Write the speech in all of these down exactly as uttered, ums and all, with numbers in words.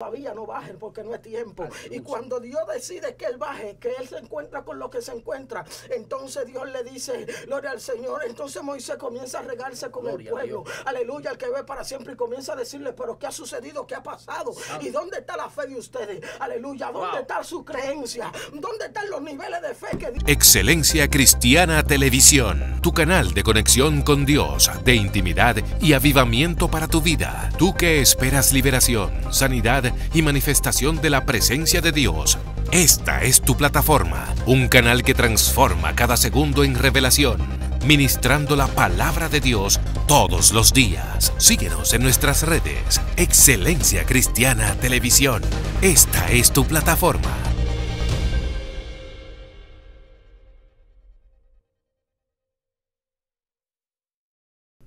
Todavía no bajen porque no es tiempo. Y cuando Dios decide que Él baje, que Él se encuentra con lo que se encuentra, entonces Dios le dice, gloria al Señor. Entonces Moisés comienza a regarse con gloria el pueblo. Aleluya, el que ve para siempre, y comienza a decirle, pero ¿qué ha sucedido? ¿Qué ha pasado? Salve. ¿Y dónde está la fe de ustedes? Aleluya, ¿dónde wow. está su creencia? ¿Dónde están los niveles de fe que Dios... Excelencia Cristiana Televisión, tu canal de conexión con Dios, de intimidad y avivamiento para tu vida. Tú que esperas liberación, sanidad y manifestación de la presencia de Dios. Esta es tu plataforma, un canal que transforma cada segundo en revelación, ministrando la palabra de Dios todos los días. Síguenos en nuestras redes. Excelencia Cristiana Televisión. Esta es tu plataforma.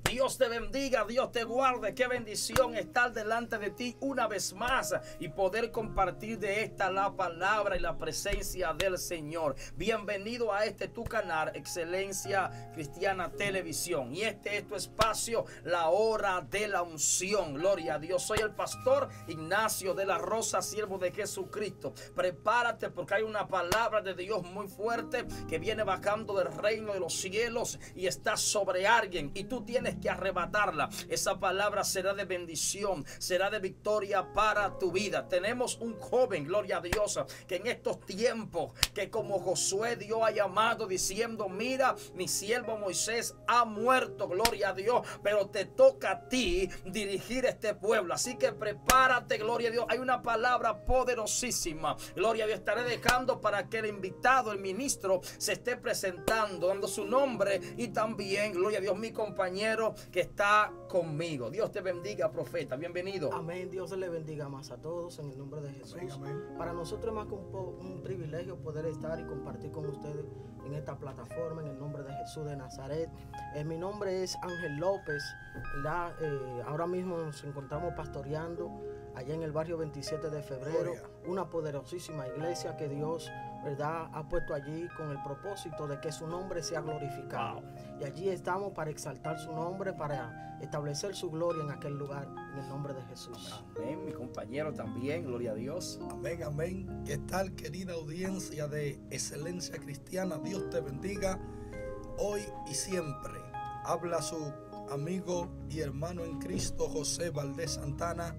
Dios te bendiga, Dios te guarde. Qué bendición estar delante de ti una vez más y poder compartir de esta la palabra y la presencia del Señor. Bienvenido a este tu canal, Excelencia Cristiana Televisión. Y este es tu espacio, la hora de la unción. Gloria a Dios. Soy el pastor Ignacio de la Rosa, siervo de Jesucristo. Prepárate porque hay una palabra de Dios muy fuerte que viene bajando del reino de los cielos y está sobre alguien. Y tú tienes que arrebatarla. Esa palabra será de bendición, será de victoria para tu vida. Tenemos un joven, gloria a Dios, que en estos tiempos, que como Josué, Dios ha llamado diciendo, mira, mi siervo Moisés ha muerto, gloria a Dios, pero te toca a ti dirigir este pueblo. Así que prepárate, gloria a Dios. Hay una palabra poderosísima, gloria a Dios. Estaré dejando para que el invitado, el ministro, se esté presentando, dando su nombre y también, gloria a Dios, mi compañero que está conmigo. Dios te bendiga, profeta. Bienvenido. Amén. Dios le bendiga más a todos en el nombre de Jesús. Amén, amén. Para nosotros es más que un, un privilegio poder estar y compartir con ustedes en esta plataforma en el nombre de Jesús de Nazaret. Eh, mi nombre es Ángel López. La, eh, ahora mismo nos encontramos pastoreando allá en el barrio veintisiete de febrero. Gloria. Una poderosísima iglesia que Dios, ¿verdad?, ha puesto allí con el propósito de que su nombre sea glorificado. Wow. Y allí estamos para exaltar su nombre, para establecer su gloria en aquel lugar, en el nombre de Jesús. Amén, mi compañero también, gloria a Dios. Amén, amén. ¿Qué tal, querida audiencia de Excelencia Cristiana? Dios te bendiga hoy y siempre. Habla su amigo y hermano en Cristo, José Valdés Santana.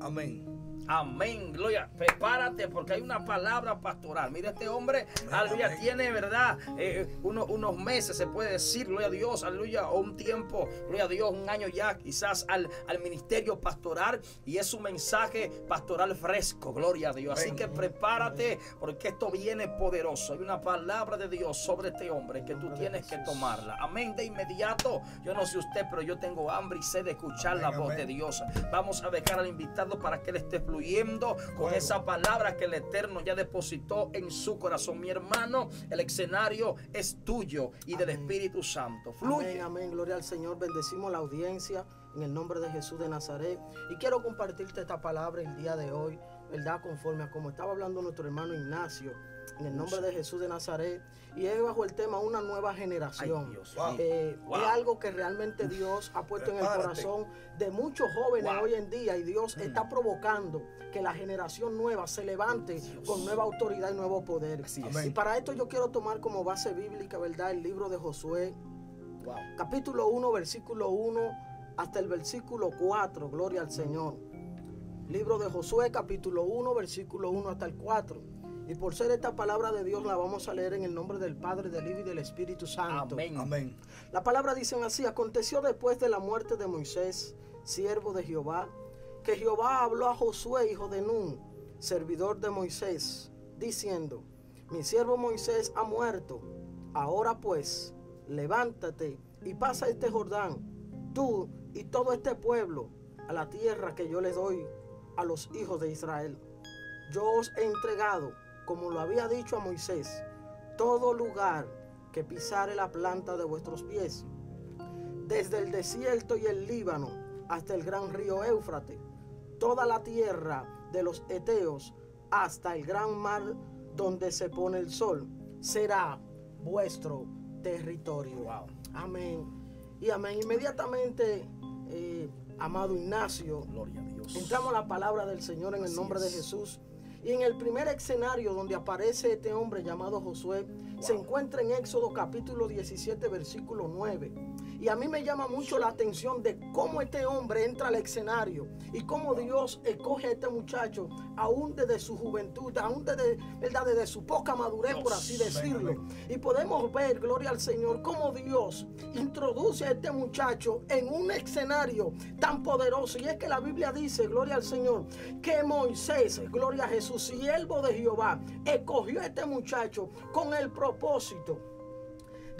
Amén. Amén, gloria. Prepárate porque hay una palabra pastoral. Mira, este hombre, aleluya, tiene, verdad, eh, unos, unos meses, se puede decir, gloria a Dios, aleluya, o un tiempo, gloria a Dios, un año ya, quizás al, al ministerio pastoral, y es un mensaje pastoral fresco, gloria a Dios. Así que prepárate porque esto viene poderoso. Hay una palabra de Dios sobre este hombre que tú tienes que tomarla. Amén, de inmediato. Yo no sé usted, pero yo tengo hambre y sé de escuchar la voz de Dios. Vamos a dejar al invitado para que él esté explorando con bueno. esa palabra que el Eterno ya depositó en su corazón. Mi hermano, el escenario es tuyo y amén. Del Espíritu Santo. Fluye. Amén, amén, gloria al Señor. Bendecimos la audiencia en el nombre de Jesús de Nazaret. Y quiero compartirte esta palabra el día de hoy, ¿verdad? Conforme a como estaba hablando nuestro hermano Ignacio, en el nombre de Jesús de Nazaret. Y es bajo el tema una nueva generación. Ay, Dios, wow. Eh, wow. Es algo que realmente Dios ha puesto en el corazón de muchos jóvenes wow. hoy en día. Y Dios mm. está provocando que la generación nueva se levante Dios. Con nueva autoridad y nuevo poder. Y para esto yo quiero tomar como base bíblica, ¿verdad?, el libro de Josué. Wow. Capítulo uno, versículo uno hasta el versículo cuatro. Gloria al Señor. Libro de Josué, capítulo uno, versículo uno hasta el cuatro. Y por ser esta palabra de Dios, la vamos a leer en el nombre del Padre, del Hijo y del Espíritu Santo. Amén. Amén. La palabra dice así: aconteció después de la muerte de Moisés, siervo de Jehová, que Jehová habló a Josué, hijo de Nun, servidor de Moisés, diciendo: mi siervo Moisés ha muerto. Ahora pues, levántate y pasa este Jordán, tú y todo este pueblo, a la tierra que yo les doy a los hijos de Israel. Yo os he entregado, como lo había dicho a Moisés, todo lugar que pisare la planta de vuestros pies, desde el desierto y el Líbano hasta el gran río Éufrates, toda la tierra de los heteos hasta el gran mar donde se pone el sol, será vuestro territorio. Wow. Amén. Y amén. Inmediatamente eh, Amado Ignacio, gloria a Dios. Entramos a la palabra del Señor en Así el nombre es. de Jesús. Y en el primer escenario donde aparece este hombre llamado Josué, wow. se encuentra en Éxodo capítulo diecisiete, versículo nueve. Y a mí me llama mucho la atención de cómo este hombre entra al escenario y cómo Dios escoge a este muchacho, aún desde su juventud, aún desde, ¿verdad? desde su poca madurez, Dios, por así decirlo. Venga, venga. Y podemos ver, gloria al Señor, cómo Dios introduce a este muchacho en un escenario tan poderoso. Y es que la Biblia dice, gloria al Señor, que Moisés, gloria a Jesús, siervo de Jehová, escogió a este muchacho con el propósito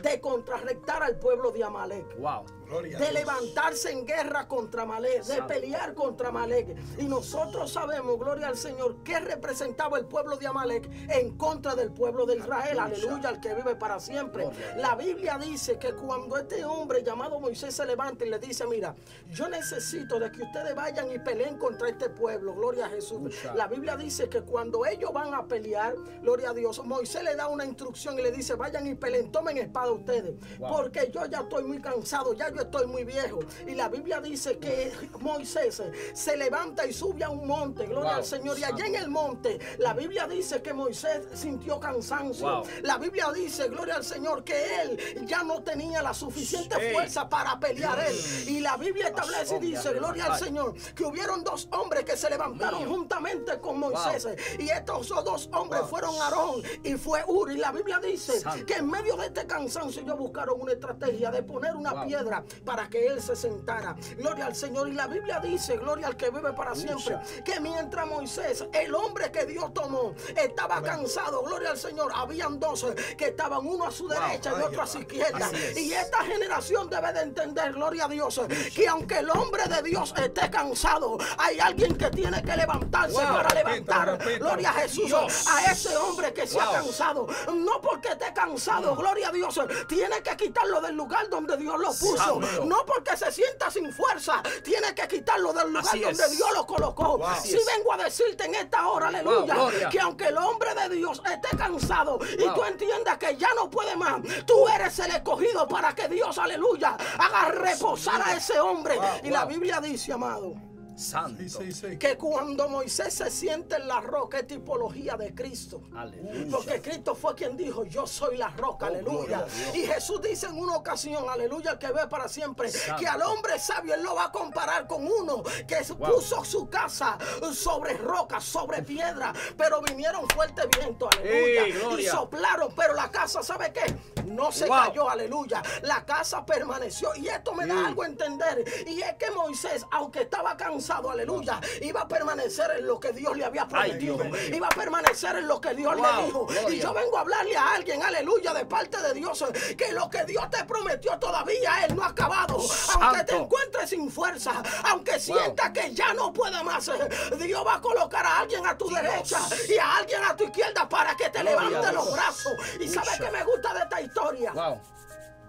de contrarrestar al pueblo de Amalek. Wow. Gloria de levantarse en guerra contra Amalek, de pelear contra Amalek. Y nosotros sabemos, gloria al Señor, que representaba el pueblo de Amalek en contra del pueblo de Israel. Aleluya, Aleluya al que vive para siempre. Gloria. La Biblia dice que cuando este hombre llamado Moisés se levanta y le dice, mira, yo necesito de que ustedes vayan y peleen contra este pueblo. Gloria a Jesús. Mucha. La Biblia dice que cuando ellos van a pelear, gloria a Dios, Moisés le da una instrucción y le dice, vayan y peleen, tomen espada ustedes. Wow. Porque yo ya estoy muy cansado, ya yo estoy muy viejo. Y la Biblia dice que Moisés se levanta y sube a un monte, gloria wow. al Señor. Y allá en el monte, la Biblia dice que Moisés sintió cansancio. Wow. La Biblia dice, gloria al Señor, que él ya no tenía la suficiente hey. fuerza para pelear él. Y la Biblia establece y dice, gloria al Señor, que hubieron dos hombres que se levantaron Man. juntamente con Moisés. Wow. Y estos dos hombres wow. fueron Aarón y fue Uri. Y la Biblia dice Santo. que en medio de este cansancio ellos buscaron una estrategia de poner una wow. piedra para que él se sentara. Gloria al Señor. Y la Biblia dice, gloria al que vive para siempre, que mientras Moisés, el hombre que Dios tomó, estaba cansado, gloria al Señor, habían doce que estaban, uno a su derecha wow. y otro a su izquierda. Y esta generación debe de entender, gloria a Dios, que aunque el hombre de Dios esté cansado, hay alguien que tiene que levantarse wow. para levantar, repita, repita. gloria a Jesús, Dios. a ese hombre que se wow. ha cansado. No porque esté cansado, wow. gloria a Dios, tiene que quitarlo del lugar donde Dios lo puso. No porque se sienta sin fuerza, tiene que quitarlo del lugar Así donde es. Dios lo colocó. Wow. Si sí vengo a decirte en esta hora, aleluya, wow, que aunque el hombre de Dios esté cansado wow. y tú entiendas que ya no puede más, tú eres el escogido para que Dios, aleluya, haga reposar a ese hombre. Wow, y wow. la Biblia dice, amado Santo, sí, sí, sí. que cuando Moisés se siente en la roca es tipología de Cristo. Aleluya. Porque Cristo fue quien dijo, yo soy la roca, oh, aleluya. Y Jesús dice en una ocasión, aleluya, que ve para siempre, Santo. que al hombre sabio él lo va a comparar con uno que wow. puso su casa sobre roca, sobre piedra, pero vinieron fuertes vientos, aleluya, hey, y soplaron, pero la casa, ¿sabe qué? No se wow. cayó, aleluya. La casa permaneció. Y esto me da mm. algo a entender. Y es que Moisés, aunque estaba cansado, aleluya, iba a permanecer en lo que Dios le había prometido. Ay, iba a permanecer en lo que Dios wow. le dijo. Gloria. Y yo vengo a hablarle a alguien, aleluya, de parte de Dios, que lo que Dios te prometió todavía él no ha acabado. Santo. Aunque te encuentres sin fuerza, aunque sientas wow. que ya no puede más, Dios va a colocar a alguien a tu Dios. derecha y a alguien a tu izquierda para que te Gloria levante los brazos. Y Mucha. ¿sabes qué me gusta de esta historia? Wow.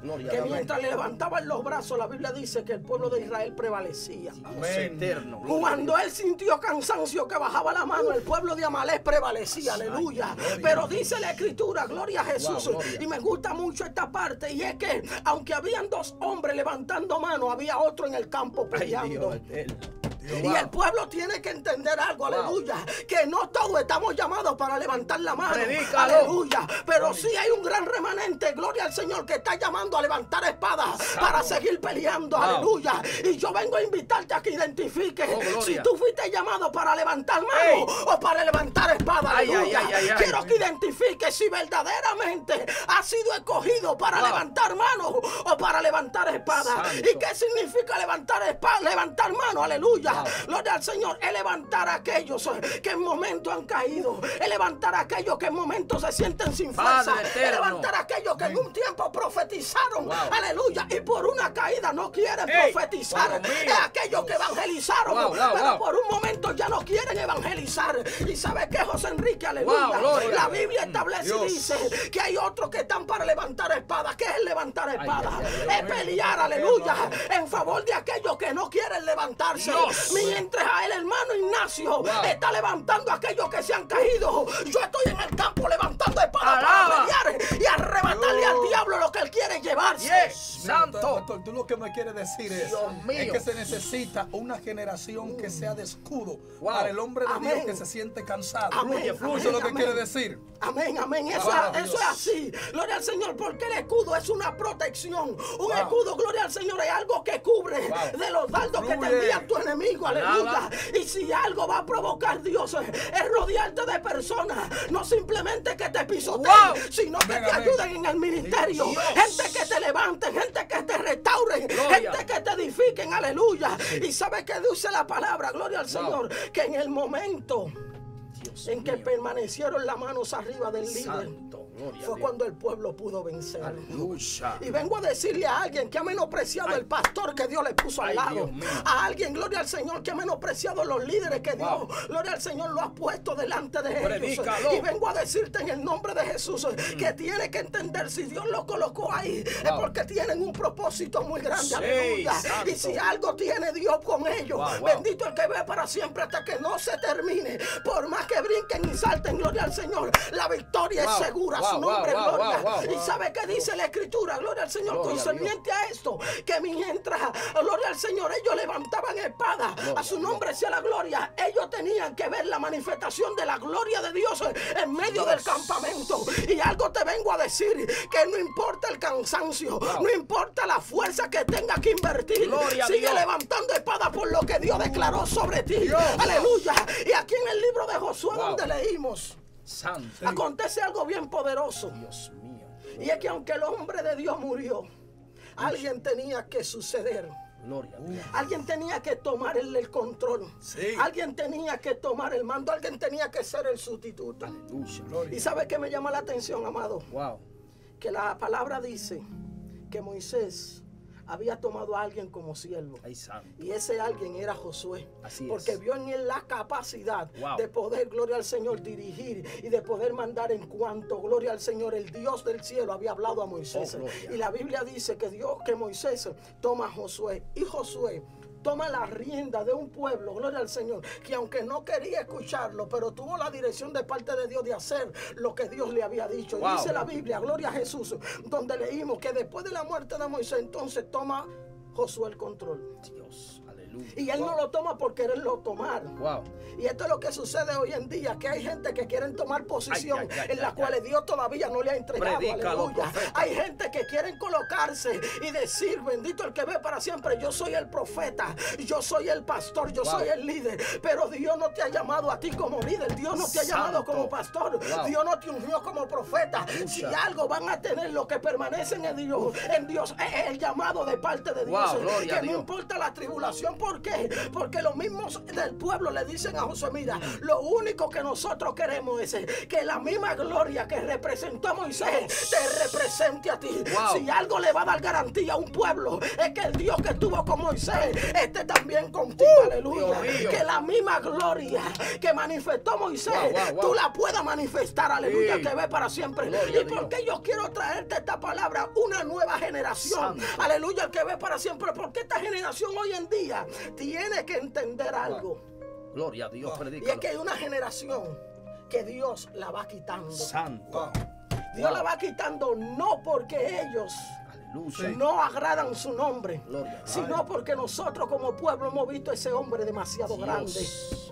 Gloria, que mientras le levantaban los brazos, la Biblia dice que el pueblo de Israel prevalecía. Amén. Cuando él sintió cansancio, que bajaba la mano, el pueblo de Amalek prevalecía. Aleluya. Pero dice la Escritura, gloria a Jesús, wow, gloria. y me gusta mucho esta parte, y es que aunque habían dos hombres levantando mano, había otro en el campo peleando. Ay, Dios, Dios, wow. Y el pueblo tiene que entender algo, wow. aleluya, que no todos estamos llamados para levantar la mano, Predícalo. aleluya, pero si sí hay un gran remanente, gloria al Señor, que está llamando a levantar espadas Exacto. para seguir peleando, wow. aleluya. Y yo vengo a invitarte a que identifiques oh, si tú fuiste llamado para levantar mano o para levantar espadas, aleluya. Ay, ay, ay, ay, quiero ay, que identifiques si verdaderamente has sido escogido para wow. levantar mano o para levantar espadas. ¿Y qué significa levantar espada, levantar mano, aleluya? Gloria al Señor, el levantar a aquellos que en momentos han caído, el levantar a aquellos que en momentos se sienten sin fuerza, el levantar a aquellos que en un tiempo profetizaron, wow. aleluya, y por una caída no quieren hey, profetizar, es aquellos que evangelizaron, wow, wow, pero wow. por un momento ya no quieren evangelizar. Y sabes que José Enrique, aleluya, wow, la Biblia establece Dios. y dice que hay otros que están para levantar espadas. ¿Qué es el levantar espadas? Es pelear, aleluya, en favor de aquellos que no quieren levantarse. Dios. Mientras a el hermano Ignacio wow. está levantando a aquellos que se han caído, yo estoy en el campo levantando espadas para pelear y arrebatarle oh. al diablo lo que él quiere puede llevarse. Yes. Santo. Mira, doctor, tú lo que me quieres decir es, es que se necesita una generación mm. que sea de escudo wow. para el hombre de amén. Dios que se siente cansado. Amén. Fluye, fluye. Eso es lo que amén. quiere decir. Amén, amén. Eso, ah, eso es así. Gloria al Señor, porque el escudo es una protección. Un wow. escudo, gloria al Señor, es algo que cubre wow. de los dardos que te envían tu enemigo. Aleluya. Y si algo va a provocar Dios es rodearte de personas, no simplemente que te pisoteen, wow. sino que venga, te ayuden venga. en el ministerio. Dios. Gente que te levanten, gente que te restauren, gloria. gente que te edifiquen. Aleluya. Sí. Y sabes que dice la palabra, gloria al Señor, wow. que en el momento Dios en mío. que permanecieron las manos arriba del líder, Gloria fue cuando el pueblo pudo vencer. Aleluya. Y vengo a decirle a alguien que ha menospreciado Ay. el pastor que Dios le puso al lado, a alguien, gloria al Señor, que ha menospreciado los líderes que wow. Dios, gloria al Señor, lo ha puesto delante de Predícalo. ellos. Y vengo a decirte en el nombre de Jesús mm. que tiene que entender, si Dios lo colocó ahí wow. es porque tienen un propósito muy grande. Sí, aleluya. Santo. Y si algo tiene Dios con ellos, wow, wow. bendito el que ve para siempre hasta que no se termine. Por más que brinquen y salten, gloria al Señor, la victoria wow. es segura. Wow. Su nombre, wow, wow, gloria. Wow, wow, wow. Y sabe que dice la escritura, gloria al Señor, gloria concerniente a, a esto, que mientras, gloria al Señor, ellos levantaban espada, gloria, a su nombre sea la gloria, ellos tenían que ver la manifestación de la gloria de Dios en medio Dios. del campamento. Y algo te vengo a decir, que no importa el cansancio, wow. no importa la fuerza que tengas que invertir, gloria, sigue Dios. levantando espada por lo que Dios declaró sobre ti. Dios. Aleluya. Y aquí en el libro de Josué, wow. donde leímos, Santo. acontece algo bien poderoso. Dios mío. Y es que aunque el hombre de Dios murió, Dios. alguien tenía que suceder. Gloria, Dios. Alguien tenía que tomar el, el control. Sí. Alguien tenía que tomar el mando. Alguien tenía que ser el sustituto. Aleluya. Gloria. Y sabe que me llama la atención, amado. Wow. Que la palabra dice que Moisés había tomado a alguien como siervo. Ay, y ese alguien era Josué. Así porque es. vio en él la capacidad wow. de poder, gloria al Señor, dirigir y de poder mandar en cuanto, gloria al Señor, el Dios del cielo había hablado a Moisés. Oh, y la Biblia dice que Dios, que Moisés toma a Josué, y Josué toma la rienda de un pueblo, gloria al Señor, que aunque no quería escucharlo, pero tuvo la dirección de parte de Dios de hacer lo que Dios le había dicho. Wow. Y dice la Biblia, gloria a Jesús, donde leímos que después de la muerte de Moisés, entonces toma Josué el control. Dios, aleluya. Y él wow. no lo toma por quererlo tomar. Wow. Y esto es lo que sucede hoy en día, que hay gente que quieren tomar posición ay, ay, ay, en la ay, cual ay. Dios todavía no le ha entregado. Predícalo, aleluya. Profeta. Hay gente que quieren colocarse y decir, bendito el que ve para siempre, yo soy el profeta, yo soy el pastor, yo wow. soy el líder. Pero Dios no te ha llamado a ti como líder, Dios no te ha Santo. llamado como pastor, wow. Dios no te unió como profeta. Mucha. Si algo van a tener los que permanecen en Dios, en Dios es el llamado de parte de Dios. Wow. Gloria que no Dios. importa la tribulación. ¿Por qué? Porque los mismos del pueblo le dicen a Josué, mira, lo único que nosotros queremos es que la misma gloria que representó a Moisés te represente a ti. Wow. Si algo le va a dar garantía a un pueblo es que el Dios que estuvo con Moisés esté también contigo. Uh, aleluya. Dios mío. Que la misma gloria que manifestó Moisés wow, wow, wow. tú la puedas manifestar. Aleluya. Sí. Que ve para siempre. Gloria, y porque Dios. yo quiero traerte esta palabra, una nueva generación. Santo. Aleluya. El que ve para siempre. Porque esta generación hoy en día tiene que entender algo. Gloria a Dios. Wow. Y es que hay una generación que Dios la va quitando. Santo. Wow. Dios wow. la va quitando no porque ellos Aleluya. no agradan su nombre, gloria, sino porque nosotros como pueblo hemos visto ese hombre demasiado Dios. grande.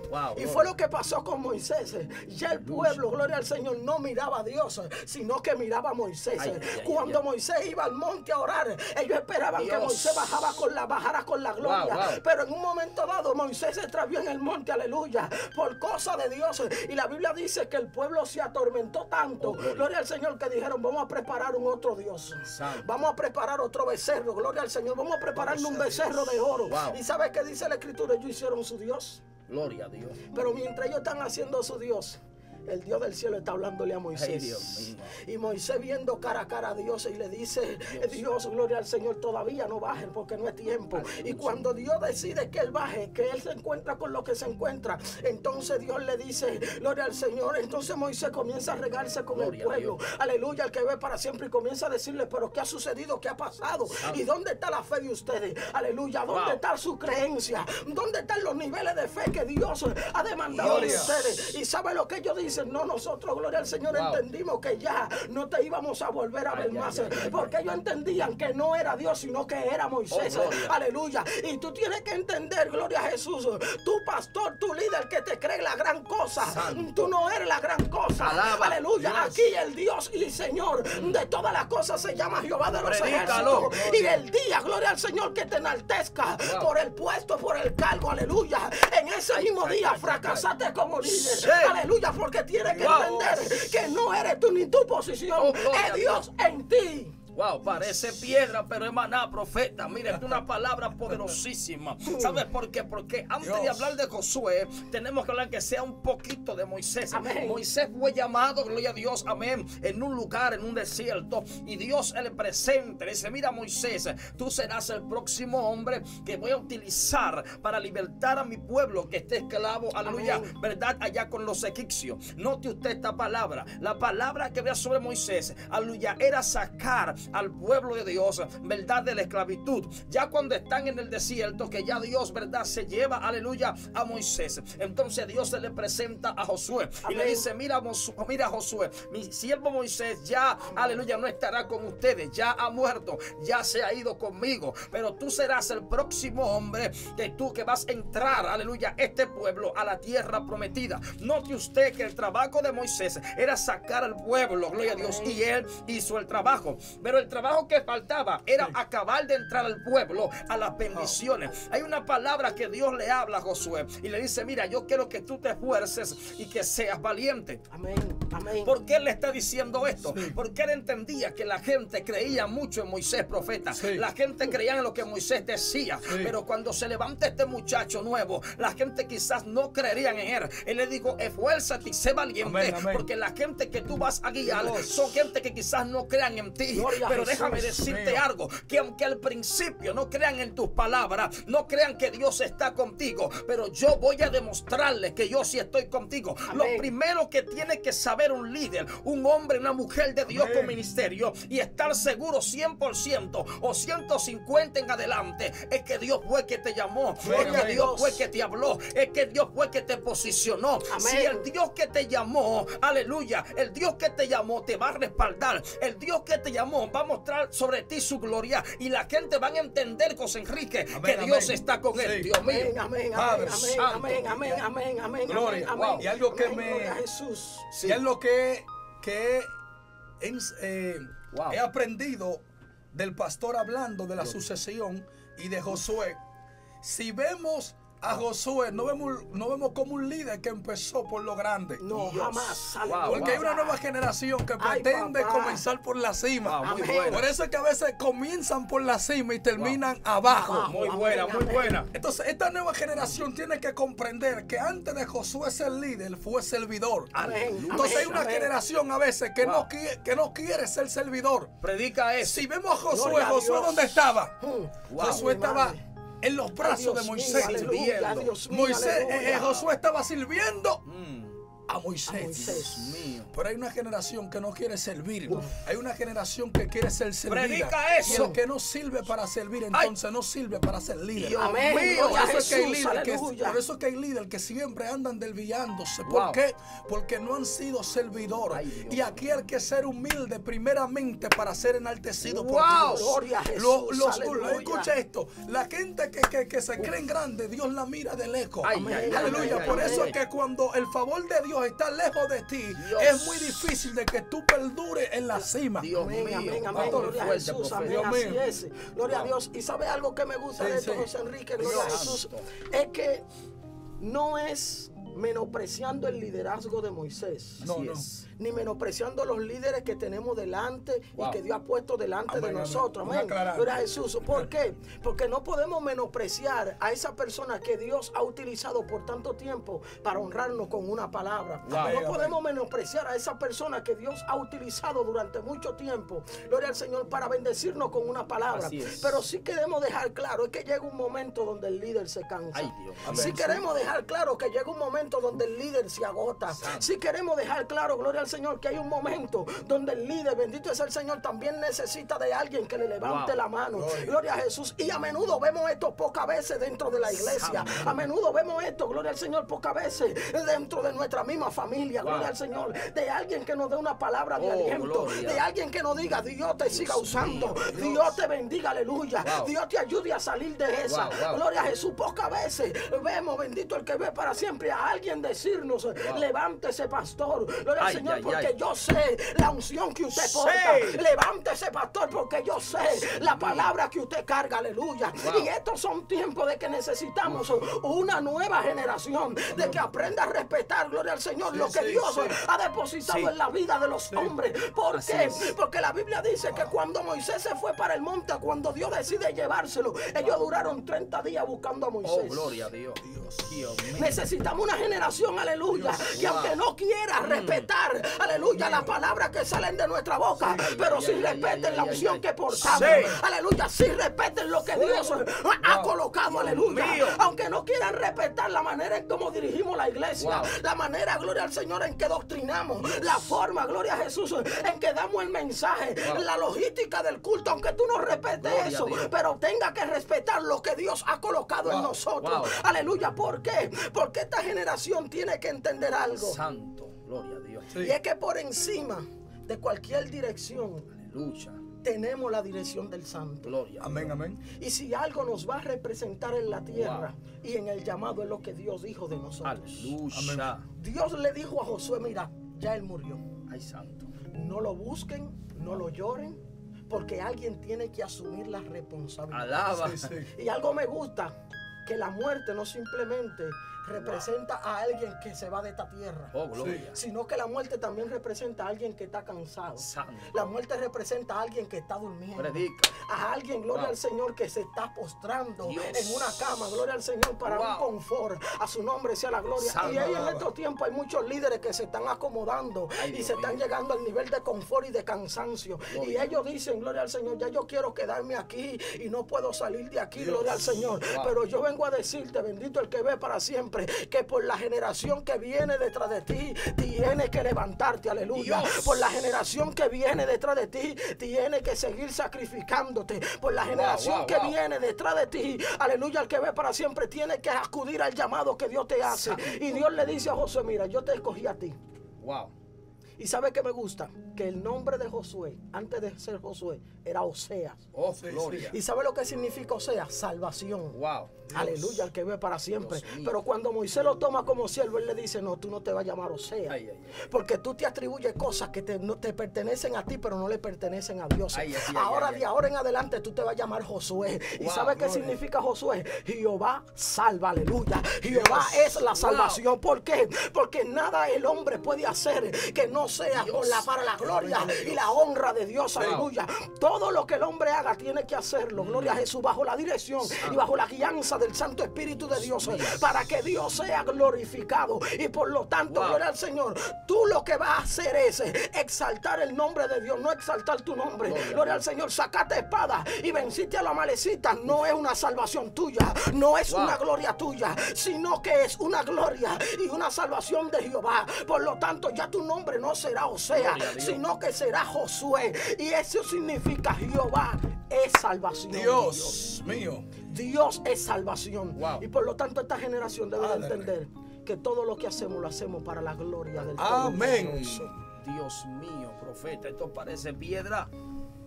Wow, y fue lo que pasó con Moisés. Ya el pueblo, gloria al Señor, no miraba a Dios, sino que miraba a Moisés. Ay, ay, Cuando ay, Moisés ay. iba al monte a orar, ellos esperaban Dios. que Moisés bajaba con la, bajara con la gloria. Wow, wow. Pero en un momento dado, Moisés se extravió en el monte, aleluya, por cosa de Dios. Y la Biblia dice que el pueblo se atormentó tanto, oh, gloria. gloria al Señor, que dijeron, vamos a preparar un otro Dios. Santo. Vamos a preparar otro becerro, gloria al Señor. Vamos a prepararle un becerro de oro. Wow. ¿Y sabes qué dice la escritura? Ellos hicieron su Dios. Gloria a Dios. Pero mientras ellos están haciendo su Dios, el Dios del cielo está hablándole a Moisés. Ay, Dios, y Moisés viendo cara a cara a Dios y le dice, Dios, Dios gloria al Señor, todavía no bajen porque no es tiempo. Ay, y cuando Dios decide que él baje, que él se encuentra con lo que se encuentra, entonces Dios le dice, gloria al Señor. Entonces Moisés comienza a regarse con gloria el pueblo. Aleluya, el que ve para siempre, y comienza a decirle, pero ¿qué ha sucedido? ¿Qué ha pasado? Santo. ¿Y dónde está la fe de ustedes? Aleluya, ¿dónde wow. está su creencia? ¿Dónde están los niveles de fe que Dios ha demandado Gloria. de ustedes? Y sabe lo que ellos dicen. dicen, no, nosotros, gloria al Señor, wow. entendimos que ya no te íbamos a volver a ay, ver ay, más. Ay, ay, porque ay, ellos ay. entendían que no era Dios, sino que era Moisés. Oh, aleluya. Y tú tienes que entender, gloria a Jesús, tu pastor, tu líder que te cree la gran cosa. Santo. Tú no eres la gran cosa. Alaba, aleluya. Dios. Aquí el Dios y Señor de todas las cosas se llama Jehová de los ejércitos. Y el día, gloria al Señor, que te enaltezca wow. por el puesto, por el cargo, aleluya. En ese mismo día fracasaste como líder. Sí. Aleluya, porque tienes que wow. entender que no eres tú ni tu posición. Oh, gloria, es Dios en ti. Wow, parece piedra, pero es maná, profeta. Mira, es una palabra poderosísima. ¿Sabes por qué? Porque antes Dios. de hablar de Josué, tenemos que hablar que sea un poquito de Moisés. Amén. Moisés fue llamado, gloria a Dios, amén, en un lugar, en un desierto. Y Dios le presenta, le dice, mira Moisés, tú serás el próximo hombre que voy a utilizar para libertar a mi pueblo que esté esclavo, aleluya, amén. ¿Verdad? Allá con los egipcios. Note usted esta palabra. La palabra que había sobre Moisés, aleluya, era sacar al pueblo de Dios, verdad, de la esclavitud. Ya cuando están en el desierto, que ya Dios, verdad, se lleva, aleluya, a Moisés. Entonces Dios se le presenta a Josué y amén. Le dice, mira, mira Josué, mi siervo Moisés ya, aleluya, no estará con ustedes, ya ha muerto, ya se ha ido conmigo, pero tú serás el próximo hombre que tú que vas a entrar, aleluya, este pueblo a la tierra prometida. Note usted que el trabajo de Moisés era sacar al pueblo, gloria amén. A Dios, y él hizo el trabajo, pero el trabajo que faltaba era sí. acabar de entrar al pueblo a las bendiciones. Hay una palabra que Dios le habla a Josué y le dice, mira, yo quiero que tú te esfuerces y que seas valiente. Amén, amén. ¿Por qué le está diciendo esto? Sí. Porque él entendía que la gente creía mucho en Moisés, profeta. Sí. La gente creía en lo que Moisés decía, sí. pero cuando se levanta este muchacho nuevo, la gente quizás no creería en él. Él le dijo, esfuérzate y sé valiente, amén, amén. Porque la gente que tú vas a guiar Dios. Son gente que quizás no crean en ti. Gloria. Pero déjame decirte algo, que aunque al principio no crean en tus palabras, no crean que Dios está contigo, pero yo voy a demostrarles que yo sí estoy contigo. Amén. Lo primero que tiene que saber un líder, un hombre, una mujer de Dios amén. Con ministerio, y estar seguro cien por ciento o ciento cincuenta en adelante, es que Dios fue que te llamó, amén. Es que amén. Dios fue que te habló, es que Dios fue que te posicionó. Amén. Si el Dios que te llamó, aleluya, el Dios que te llamó te va a respaldar, el Dios que te llamó va a mostrar sobre ti su gloria, y la gente va a entender, José Enrique, amén, que amén. Dios está con él. Sí. Dios mío. Amén, amén, Padre amén, Santo. Amén, amén, amén, amén, gloria. Amén, wow. Y algo amén, que me... Jesús. Sí. Y algo que, que eh, wow. he aprendido del pastor hablando de la Dios. Sucesión y de Josué. Si vemos a Josué, no vemos, no vemos como un líder que empezó por lo grande. No, Dios. Jamás. Wow, porque wow, hay una wow. nueva generación que pretende Ay, comenzar por la cima. Wow, muy buena. Por eso es que a veces comienzan por la cima y terminan wow. abajo. Wow, muy amén, buena, amén. Muy buena. Entonces, esta nueva generación tiene que comprender que antes de Josué ser líder, fue servidor. Amén, entonces, amén, hay una amén. Generación a veces que, wow. no quiere, que no quiere ser servidor. Predica eso. Si vemos a Josué, Gloria Josué, ¿dónde estaba? Hmm. Wow, Josué estaba... Madre. En los brazos de Moisés, sirviendo. Moisés, eh, Josué estaba sirviendo a Moisés. A Moisés mío. Pero hay una generación que no quiere servir. Uf. Hay una generación que quiere ser servida. Predica eso. Y el que no sirve para servir, entonces Ay. No sirve para ser líder. Amén. Mío. Por, eso es que hay líder que, por eso es que hay líderes que siempre andan desviándose. Wow. ¿Por qué? Porque no han sido servidores. Ay, y aquí hay que ser humilde primeramente para ser enaltecido wow. por Dios. Gloria a Jesús. Los, los, escucha esto. La gente que, que, que se creen grande, Dios la mira de lejos. Ay, Amén. Aleluya. Ay, por ay, eso ay. Es que cuando el favor de Dios está lejos de ti, Dios. Es muy difícil de que tú perdures en la cima. Dios mío, amén, amén, gloria a Jesús, amén, así es, gloria a Dios. Y sabe algo que me gusta sí, de esto, sí. José Enrique, gloria Dios. A Jesús, es que no es menospreciando el liderazgo de Moisés, no, no. ni menospreciando los líderes que tenemos delante wow. y que Dios ha puesto delante amén, de nosotros. Amén. Gloria a Jesús. ¿Por qué? Porque no podemos menospreciar a esa persona que Dios ha utilizado por tanto tiempo para honrarnos con una palabra. Wow. No amén, podemos amén. Menospreciar a esa persona que Dios ha utilizado durante mucho tiempo, gloria al Señor, para bendecirnos con una palabra. Pero sí queremos dejar claro es que llega un momento donde el líder se cansa. Ay, Dios. Amén, sí queremos sí. dejar claro que llega un momento momento donde el líder se agota. Si queremos dejar claro, gloria al Señor, que hay un momento donde el líder, bendito es el Señor, también necesita de alguien que le levante wow. la mano. Gloria. Gloria a Jesús. Y a menudo vemos esto pocas veces dentro de la iglesia. Amén. A menudo vemos esto, gloria al Señor, pocas veces dentro de nuestra misma familia. Wow. Gloria al Señor. De alguien que nos dé una palabra de oh, aliento. Gloria. De alguien que nos diga, Dios te Dios siga usando. Dios. Dios te bendiga, aleluya. Wow. Dios te ayude a salir de esa. Wow, wow. Gloria a Jesús. Pocas veces vemos, bendito el que ve para siempre, a alguien decirnos, wow. levántese, pastor. Gloria ay, al Señor, ay, porque ay. yo sé la unción que usted porta. Sí. Levántese, pastor, porque yo sé sí. la palabra que usted carga, aleluya. Wow. Y estos son tiempos de que necesitamos wow. una nueva generación, de que aprenda a respetar, gloria al Señor, sí, lo que sí, Dios sí. ha depositado sí. en la vida de los sí. hombres. ¿Por Así qué? Es. Porque la Biblia dice wow. que cuando Moisés se fue para el monte, cuando Dios decide llevárselo, wow. ellos duraron treinta días buscando a Moisés. Oh, gloria a Dios. Dios, Dios mío. Necesitamos una generación, aleluya, Dios, que wow. aunque no quiera mm. respetar, aleluya, las palabras que salen de nuestra boca, sí, pero si sí respeten ya, ya, la unción ya, ya, que portamos, sí. aleluya, si sí respeten lo que sí. Dios wow. ha colocado, wow. aleluya, Dios. Aunque no quieran respetar la manera en cómo dirigimos la iglesia, wow. la manera, gloria al Señor, en que doctrinamos, Dios. La forma, gloria a Jesús, en que damos el mensaje, wow. la logística del culto, aunque tú no respetes gloria eso, pero tenga que respetar lo que Dios ha colocado wow. en nosotros, wow. aleluya. ¿Por qué? Porque esta generación tiene que entender algo. Santo, gloria a Dios. Sí. Y es que por encima de cualquier dirección, aleluya, tenemos la dirección del Santo. Gloria. Amén, amén. Y si algo nos va a representar en la tierra wow. y en el llamado, es lo que Dios dijo de nosotros. Aleluya. Amén. Dios le dijo a Josué, mira, ya él murió. Ay, santo. No lo busquen, no lo lloren, porque alguien tiene que asumir la responsabilidad. Alaba. Sí, sí. Y algo me gusta, que la muerte no simplemente representa wow. a alguien que se va de esta tierra, oh, gloria. Sino que la muerte también representa a alguien que está cansado. Santo. La muerte representa a alguien que está durmiendo. Predica. A alguien, gloria wow. al Señor, que se está postrando Dios. En una cama, gloria al Señor, para wow. un confort. A su nombre sea la gloria. Santo. Y ahí en estos tiempos hay muchos líderes que se están acomodando Ay, y Dios se Dios. Están llegando al nivel de confort y de cansancio. Gloria. Y ellos dicen, gloria al Señor, ya yo quiero quedarme aquí y no puedo salir de aquí, Dios. Gloria al Señor. Wow. Pero yo vengo a decirte, bendito el que ve para siempre, que por la generación que viene detrás de ti, tienes que levantarte, aleluya. Dios. Por la generación que viene detrás de ti, tienes que seguir sacrificándote. Por la generación wow, wow, que wow. viene detrás de ti, aleluya, el que ve para siempre, tienes que acudir al llamado que Dios te hace. Y Dios le dice a Josué, mira, yo te escogí a ti. Wow. Y sabe que me gusta, que el nombre de Josué, antes de ser Josué, era Oseas. Oh, sí, gloria. Y sabe lo que significa Oseas, salvación. Wow. Dios. Aleluya, el que ve para siempre. Pero cuando Moisés lo toma como siervo, él le dice, no, tú no te vas a llamar Oseas, ay, ay, ay. Porque tú te atribuyes cosas que te, no, te pertenecen a ti, pero no le pertenecen a Dios. Ay, ay, ahora, ay, ay, de ahora en adelante, tú te vas a llamar Josué. Wow, ¿y sabe qué significa Josué? Jehová salva, aleluya. Jehová Dios. Es la salvación. Wow. ¿Por qué? Porque nada el hombre puede hacer que no sea Dios. Por la, para la gloria, gloria y la honra de Dios, aleluya. Wow. Todo lo que el hombre haga tiene que hacerlo, gloria a Jesús, bajo la dirección Santo. Y bajo la guianza del Santo Espíritu de Dios, Dios, para que Dios sea glorificado. Y por lo tanto, wow. gloria al Señor, tú lo que vas a hacer es exaltar el nombre de Dios, no exaltar tu nombre. Gloria, gloria al Señor, sacaste espada y venciste a la amalecita, no es una salvación tuya, no es wow. una gloria tuya, sino que es una gloria y una salvación de Jehová. Por lo tanto, ya tu nombre no será Osea, sino que será Josué. Y eso significa Jehová es salvación. Dios, Dios mío. Dios es salvación. Wow. Y por lo tanto esta generación debe de entender que todo lo que hacemos lo hacemos para la gloria del Señor. Amén. Dios mío, profeta, esto parece piedra,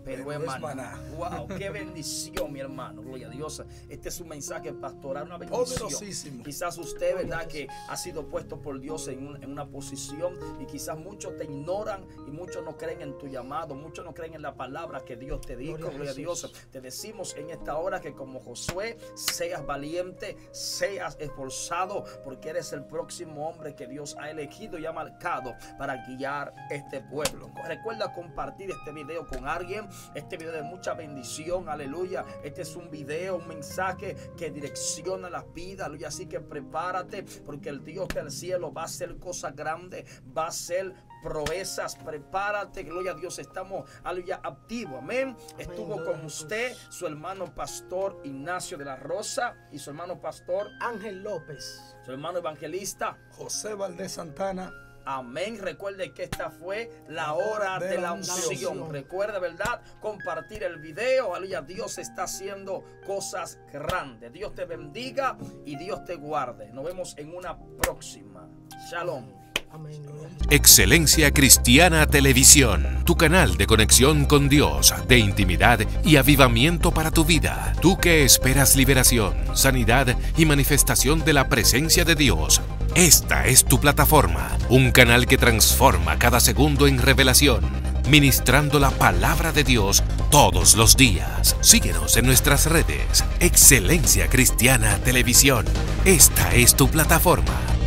pero es maná. Wow, qué bendición, mi hermano. Gloria a Dios. Este es un mensaje pastoral, una bendición. Quizás usted, verdad, que ha sido puesto por Dios en, un, en una posición, y quizás muchos te ignoran y muchos no creen en tu llamado, muchos no creen en la palabra que Dios te dijo. Gloria, Gloria a Dios. Te decimos en esta hora que como Josué, seas valiente, seas esforzado, porque eres el próximo hombre que Dios ha elegido y ha marcado para guiar este pueblo. Recuerda compartir este video con alguien Este video de mucha bendición, aleluya. Este es un video, un mensaje que direcciona las vidas, aleluya. Así que prepárate, porque el Dios del cielo va a hacer cosas grandes, va a hacer proezas. Prepárate, gloria a Dios. Estamos, aleluya, activos, amén. Estuvo con usted su hermano pastor Ignacio de la Rosa y su hermano pastor Ángel López, su hermano evangelista José Valdés Santana. Amén. Recuerde que esta fue la hora de, de la unción. Recuerde, ¿verdad? Compartir el video. Aleluya. Dios está haciendo cosas grandes. Dios te bendiga y Dios te guarde. Nos vemos en una próxima. Shalom. Amén. Excelencia Cristiana Televisión, tu canal de conexión con Dios, de intimidad y avivamiento para tu vida. Tú que esperas liberación, sanidad y manifestación de la presencia de Dios. Esta es tu plataforma, un canal que transforma cada segundo en revelación, ministrando la palabra de Dios todos los días. Síguenos en nuestras redes. Excelencia Cristiana Televisión. Esta es tu plataforma.